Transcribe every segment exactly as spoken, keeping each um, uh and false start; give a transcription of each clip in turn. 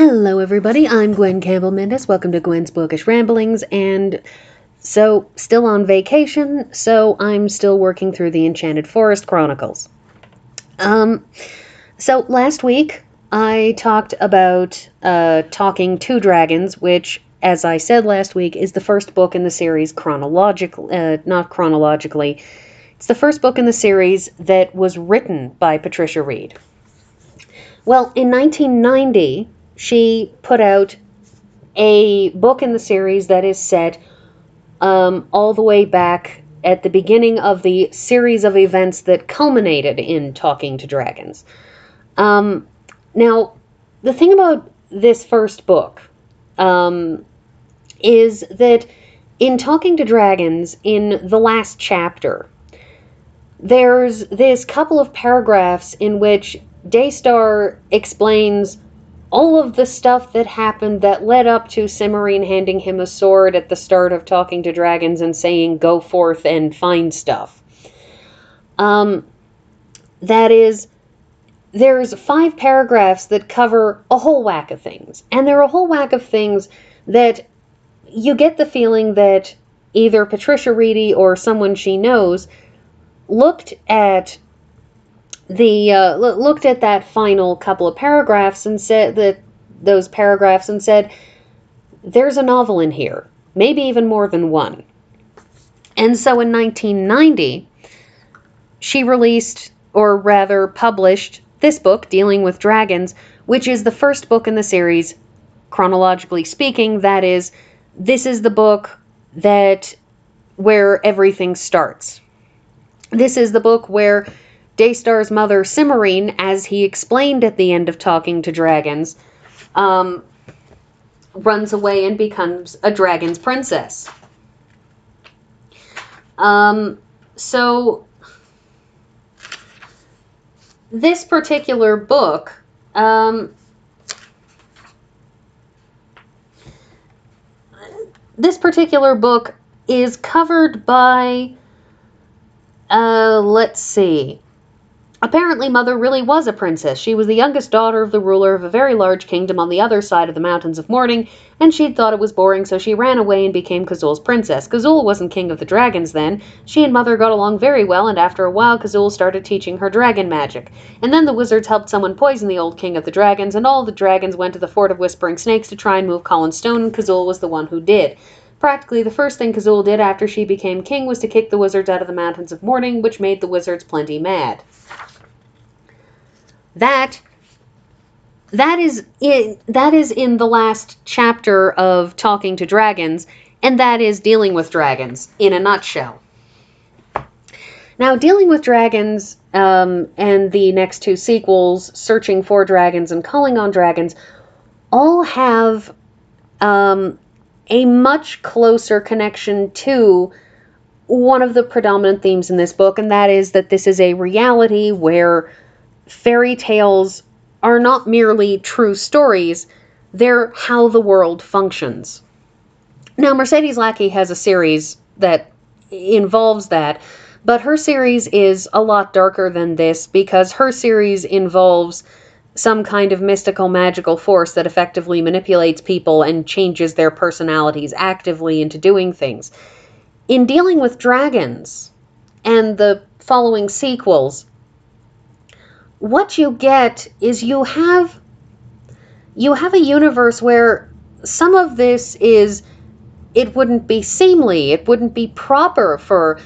Hello everybody, I'm Gwen Campbell Mendes. Welcome to Gwen's Bookish Ramblings, and so, still on vacation, so I'm still working through the Enchanted Forest Chronicles. Um, so last week I talked about uh, Talking to Dragons, which, as I said last week, is the first book in the series chronologically, uh, not chronologically, it's the first book in the series that was written by Patricia Wrede. Well, in nineteen ninety, she put out a book in the series that is set um, all the way back at the beginning of the series of events that culminated in Talking to Dragons. Um, now, the thing about this first book um, is that in Talking to Dragons, in the last chapter, there's this couple of paragraphs in which Daystar explains all of the stuff that happened that led up to Cimorene handing him a sword at the start of Talking to Dragons and saying, go forth and find stuff. Um, that is, there's five paragraphs that cover a whole whack of things. And there are a whole whack of things that you get the feeling that either Patricia Wrede or someone she knows looked at The uh, looked at that final couple of paragraphs and said that those paragraphs and said, there's a novel in here, maybe even more than one. And so in nineteen ninety, she released, or rather published, this book, Dealing with Dragons, which is the first book in the series, chronologically speaking. That is, this is the book that where everything starts. This is the book where Daystar's mother, Cimorene, as he explained at the end of Talking to Dragons, um, runs away and becomes a dragon's princess. Um, so, this particular book, um, this particular book is covered by, uh, let's see. Apparently, Mother really was a princess. She was the youngest daughter of the ruler of a very large kingdom on the other side of the Mountains of Morning, and she'd thought it was boring, so she ran away and became Kazul's princess. Kazul wasn't king of the dragons then. She and Mother got along very well, and after a while, Kazul started teaching her dragon magic. And then the wizards helped someone poison the old king of the dragons, and all the dragons went to the Fort of Whispering Snakes to try and move Colin Stone, and Kazul was the one who did. Practically, the first thing Kazul did after she became king was to kick the wizards out of the Mountains of Morning, which made the wizards plenty mad. That, that is in, that is in the last chapter of Talking to Dragons, and that is Dealing with Dragons in a nutshell. Now, Dealing with Dragons um, and the next two sequels, Searching for Dragons and Calling on Dragons, all have um, a much closer connection to one of the predominant themes in this book, and that is that this is a reality where fairy tales are not merely true stories, they're how the world functions. Now, Mercedes Lackey has a series that involves that, but her series is a lot darker than this because her series involves some kind of mystical magical force that effectively manipulates people and changes their personalities actively into doing things. In Dealing with Dragons and the following sequels, what you get is you have you have a universe where some of this is, it wouldn't be seemly, it wouldn't be proper for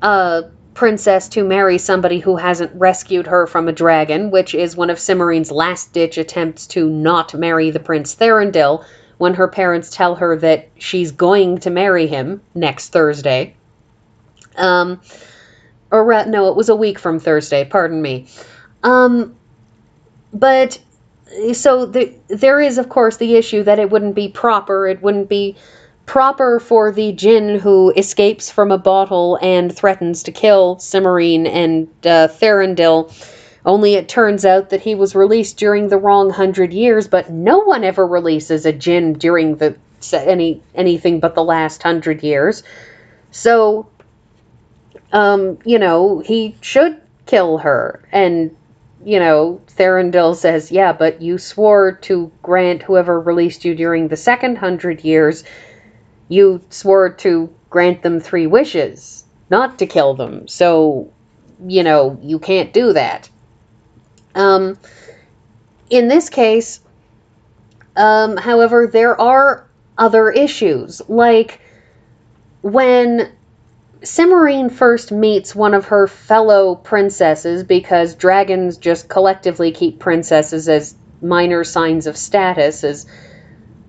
a princess to marry somebody who hasn't rescued her from a dragon, which is one of Cimorene's last-ditch attempts to not marry the Prince Therandil when her parents tell her that she's going to marry him next Thursday. Um, or no, it was a week from Thursday, pardon me. Um, but, so the, there is, of course, the issue that it wouldn't be proper, it wouldn't be proper for the djinn who escapes from a bottle and threatens to kill Cimorene and uh, Therondale, only it turns out that he was released during the wrong hundred years, but no one ever releases a djinn during the any anything but the last hundred years. So, um, you know, he should kill her, and you know, Therondale says, yeah, but you swore to grant whoever released you during the second hundred years, you swore to grant them three wishes, not to kill them. So, you know, you can't do that. Um, in this case, um, however, there are other issues. Like, when Cimorene first meets one of her fellow princesses, because dragons just collectively keep princesses as minor signs of status, as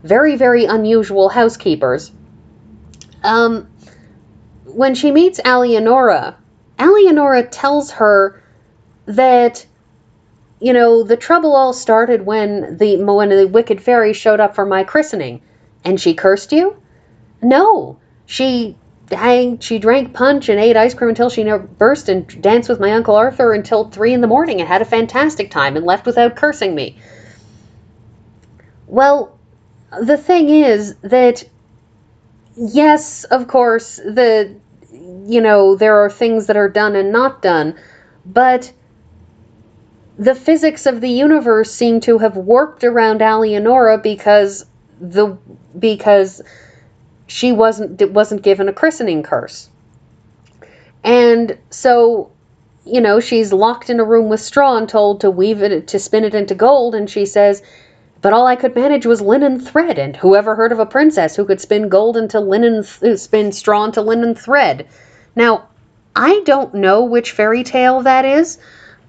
very, very unusual housekeepers. Um, when she meets Alianora, Alianora tells her that, you know, the trouble all started when the, when the wicked fairy showed up for my christening. And she cursed you? No. She... Dang, she drank punch and ate ice cream until she never burst and danced with my Uncle Arthur until three in the morning and had a fantastic time and left without cursing me. Well, the thing is that, yes, of course, the, you know, there are things that are done and not done, but the physics of the universe seem to have warped around Alianora because the, because... she wasn't wasn't given a christening curse. And so, you know, she's locked in a room with straw and told to weave it, to spin it into gold. And she says, but all I could manage was linen thread. And whoever heard of a princess who could spin gold into linen, th spin straw into linen thread. Now, I don't know which fairy tale that is,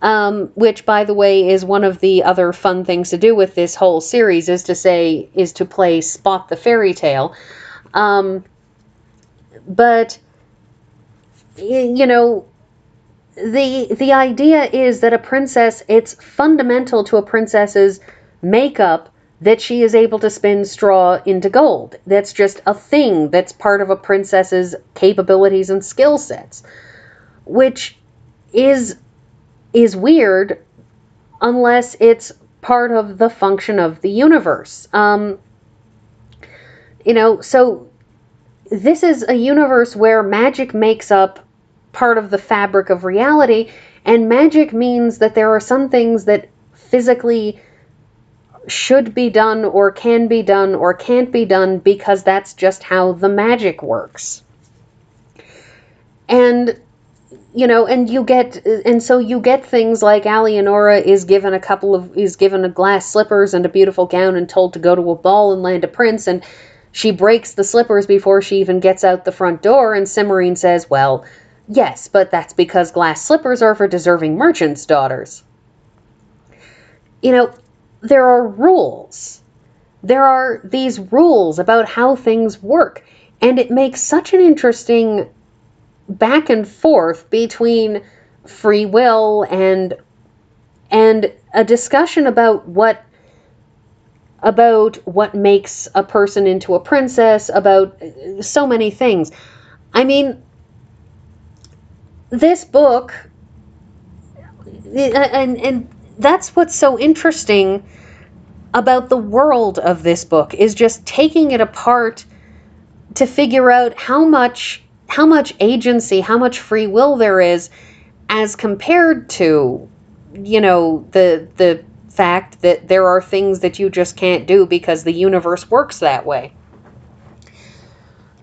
um, which, by the way, is one of the other fun things to do with this whole series, is to say, is to play Spot the Fairy Tale. Um, but, you know, the, the idea is that a princess, it's fundamental to a princess's makeup that she is able to spin straw into gold. That's just a thing that's part of a princess's capabilities and skill sets, which is, is weird unless it's part of the function of the universe. Um, You know, so this is a universe where magic makes up part of the fabric of reality, and magic means that there are some things that physically should be done or can be done or can't be done because that's just how the magic works. And, you know, and you get, and so you get things like Alianora is given a couple of, is given a glass slippers and a beautiful gown and told to go to a ball and land a prince, and she breaks the slippers before she even gets out the front door, and Cimorene says, well, yes, but that's because glass slippers are for deserving merchants' daughters. You know, there are rules. There are these rules about how things work, and it makes such an interesting back and forth between free will and, and a discussion about what about what makes a person into a princess, about so many things. I mean, this book, and, and that's what's so interesting about the world of this book, is just taking it apart to figure out how much, how much agency, how much free will there is as compared to, you know, the, the, fact that there are things that you just can't do because the universe works that way.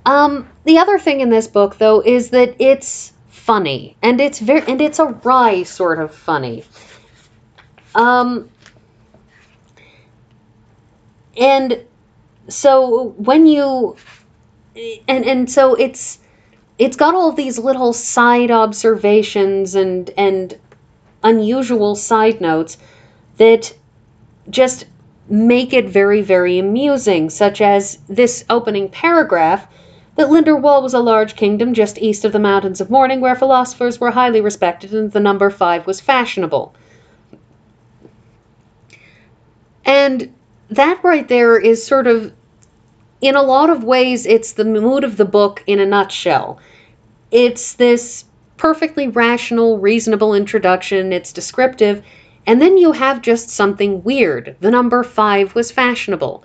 Um, the other thing in this book, though, is that it's funny, and it's very, and it's a wry sort of funny. Um, and so when you, and and so it's it's got all these little side observations and and unusual side notes that just make it very, very amusing, such as this opening paragraph, that Linderwall was a large kingdom just east of the Mountains of Morning, where philosophers were highly respected and the number five was fashionable. And that right there is sort of, in a lot of ways, it's the mood of the book in a nutshell. It's this perfectly rational, reasonable introduction, it's descriptive, and then you have just something weird. The number five was fashionable.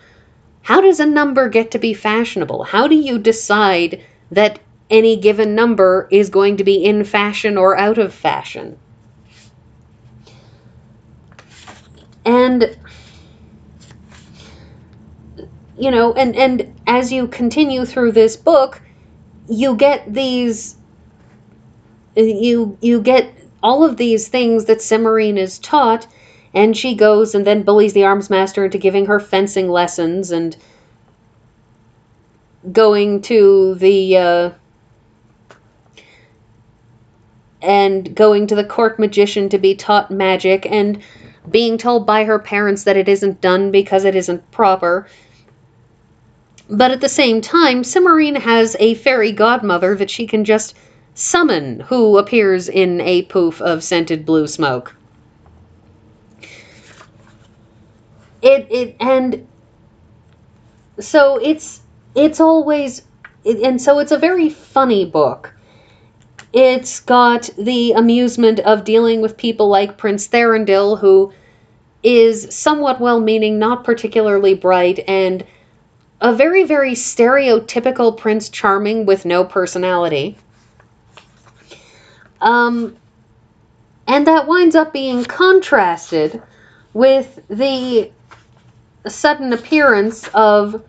How does a number get to be fashionable? How do you decide that any given number is going to be in fashion or out of fashion? And, you know, and, and as you continue through this book, you get these, you, you get all of these things that Cimorene is taught, and she goes and then bullies the arms master into giving her fencing lessons and going to the, uh, and going to the court magician to be taught magic, and being told by her parents that it isn't done because it isn't proper. But at the same time, Cimorene has a fairy godmother that she can just summon, who appears in a poof of scented blue smoke. It, it, and so it's, it's always, it, and so it's a very funny book. It's got the amusement of dealing with people like Prince Therandil, who is somewhat well-meaning, not particularly bright, and a very, very stereotypical Prince Charming with no personality. Um, and that winds up being contrasted with the sudden appearance of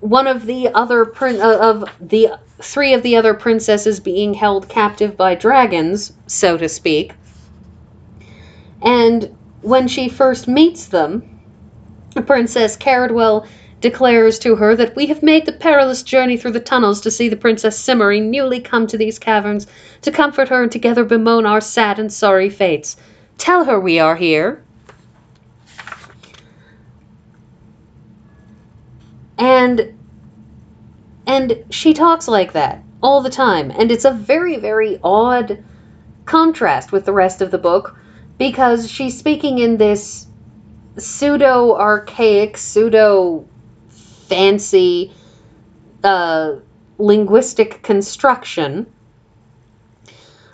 one of the other prin- uh, of the three of the other princesses being held captive by dragons, so to speak. And when she first meets them, Princess Keredwel declares to her that we have made the perilous journey through the tunnels to see the Princess Cimorene, newly come to these caverns, to comfort her and together bemoan our sad and sorry fates. Tell her we are here. And, and she talks like that all the time. And it's a very, very odd contrast with the rest of the book, because she's speaking in this pseudo-archaic, pseudo-fancy uh, linguistic construction.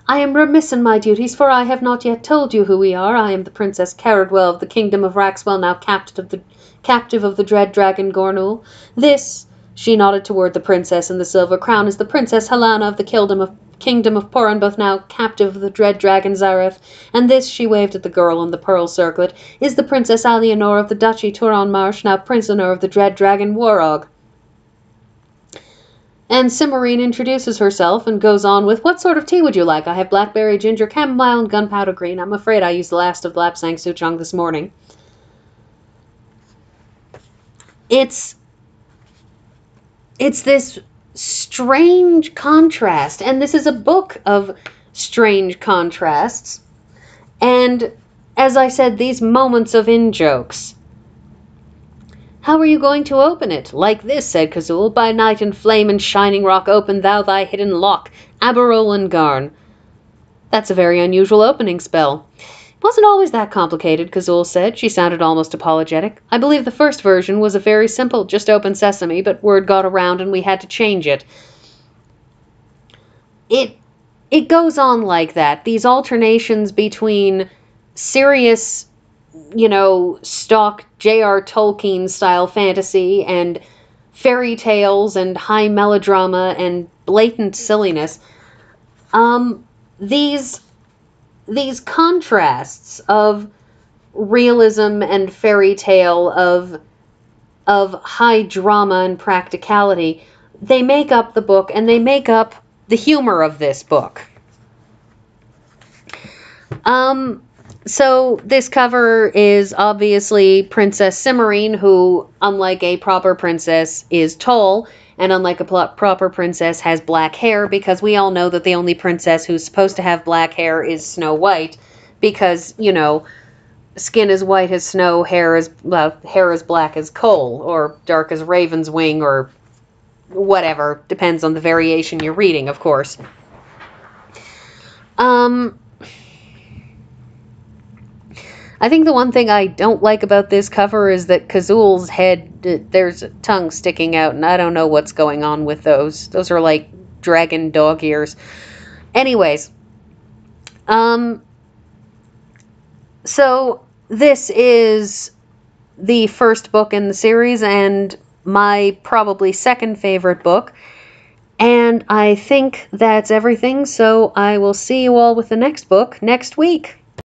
I am remiss in my duties, for I have not yet told you who we are. I am the Princess Keredwel of the Kingdom of Raxwell, now captive of the captive of the dread dragon Gornul. This, she nodded toward the princess in the silver crown, is the Princess Helena of the Kingdom of, Kingdom of Porin, both now captive of the dread dragon Zareth. And this, she waved at the girl on the pearl circlet, is the Princess Alianor of the Duchy Turan Marsh, now prisoner of the dread dragon Warrog. And Cimorene introduces herself and goes on with, what sort of tea would you like? I have blackberry, ginger, chamomile, and gunpowder green. I'm afraid I used the last of Lapsang Suchong this morning. It's, it's this strange contrast, and this is a book of strange contrasts. And, as I said, these moments of in-jokes. How are you going to open it? Like this, said Kazul, by night in flame and shining rock, open thou thy hidden lock, Aberolan Garn. That's a very unusual opening spell. It wasn't always that complicated, Kazul said. She sounded almost apologetic. I believe the first version was a very simple, just open sesame, but word got around and we had to change it. It, it goes on like that. These alternations between serious, you know, stock J R Tolkien style fantasy and fairy tales and high melodrama and blatant silliness. Um, these, these contrasts of realism and fairy tale, of, of high drama and practicality, they make up the book, and they make up the humor of this book. Um, So this cover is obviously Princess Cimorene, who, unlike a proper princess, is tall, and unlike a pl- proper princess, has black hair, because we all know that the only princess who's supposed to have black hair is Snow White, because, you know, skin is white as snow, hair is, well, hair is black as coal, or dark as raven's wing, or whatever. Depends on the variation you're reading, of course. Um... I think the one thing I don't like about this cover is that Kazul's head, there's a tongue sticking out, and I don't know what's going on with those. Those are like dragon dog ears. Anyways, um, so this is the first book in the series, and my probably second favorite book. And I think that's everything, so I will see you all with the next book next week.